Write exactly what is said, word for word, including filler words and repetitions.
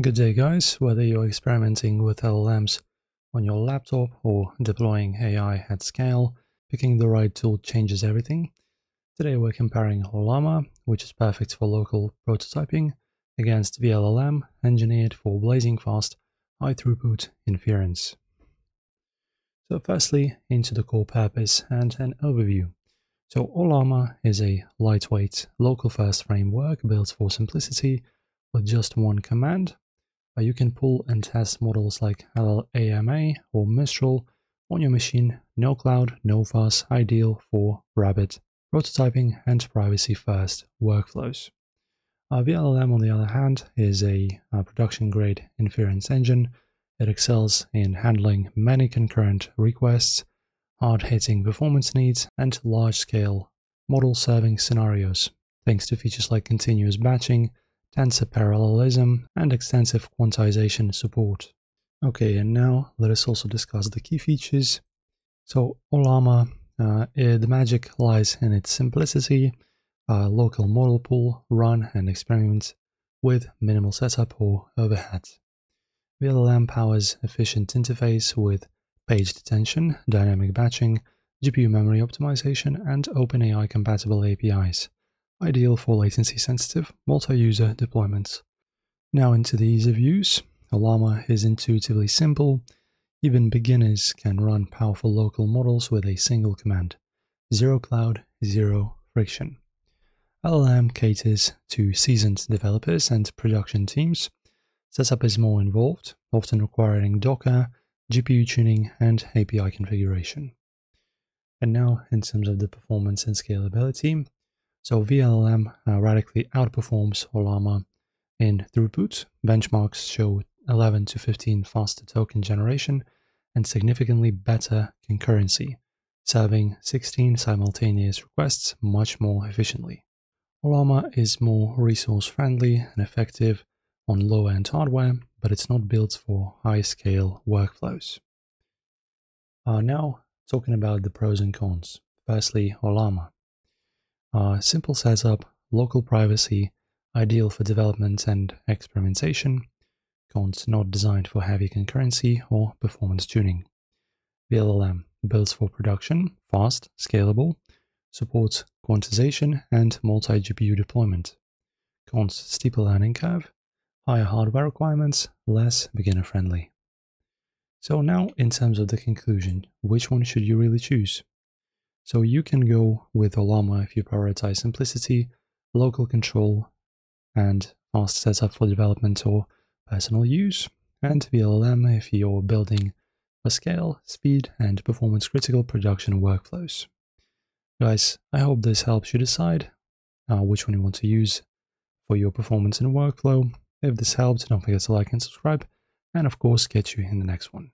Good day guys, whether you're experimenting with L L Ms on your laptop or deploying A I at scale, picking the right tool changes everything. Today we're comparing Ollama, which is perfect for local prototyping, against V L L M, engineered for blazing fast, high throughput inference. So firstly, into the core purpose and an overview. So Ollama is a lightweight, local-first framework built for simplicity with just one command. You can pull and test models like L L A M A or Mistral on your machine, no cloud, no fuss, ideal for rapid prototyping and privacy-first workflows. Uh, V L L M, on the other hand, is a, a production-grade inference engine. It excels in handling many concurrent requests, hard-hitting performance needs, and large-scale model-serving scenarios, thanks to features like continuous batching, tensor parallelism, and extensive quantization support. Okay, and now let us also discuss the key features. So Ollama, uh, the magic lies in its simplicity, uh, local model pool, run and experiment with minimal setup or overhead. V L L M powers efficient interface with page detention, dynamic batching, G P U memory optimization, and OpenAI compatible A P Is. Ideal for latency-sensitive, multi-user deployments. Now into the ease of use. Ollama is intuitively simple. Even beginners can run powerful local models with a single command. Zero cloud, zero friction. L L M caters to seasoned developers and production teams. Setup is more involved, often requiring Docker, G P U tuning, and A P I configuration. And now, in terms of the performance and scalability, so V L L M uh, radically outperforms Ollama in throughput. Benchmarks show eleven to fifteen faster token generation and significantly better concurrency, serving sixteen simultaneous requests much more efficiently. Ollama is more resource-friendly and effective on low-end hardware, but it's not built for high-scale workflows. Uh, now, talking about the pros and cons. Firstly, Ollama. Uh, simple setup, local privacy, ideal for development and experimentation. Cons: not designed for heavy concurrency or performance tuning. V L L M built for production, fast, scalable, supports quantization and multi-G P U deployment. Cons: steeper learning curve, higher hardware requirements, less beginner-friendly. So now, in terms of the conclusion, which one should you really choose? So you can go with Ollama if you prioritize simplicity, local control, and fast setup for development or personal use, and V L L M if you're building for scale, speed, and performance-critical production workflows. Guys, I hope this helps you decide uh, which one you want to use for your performance and workflow. If this helped, don't forget to like and subscribe, and of course, catch you in the next one.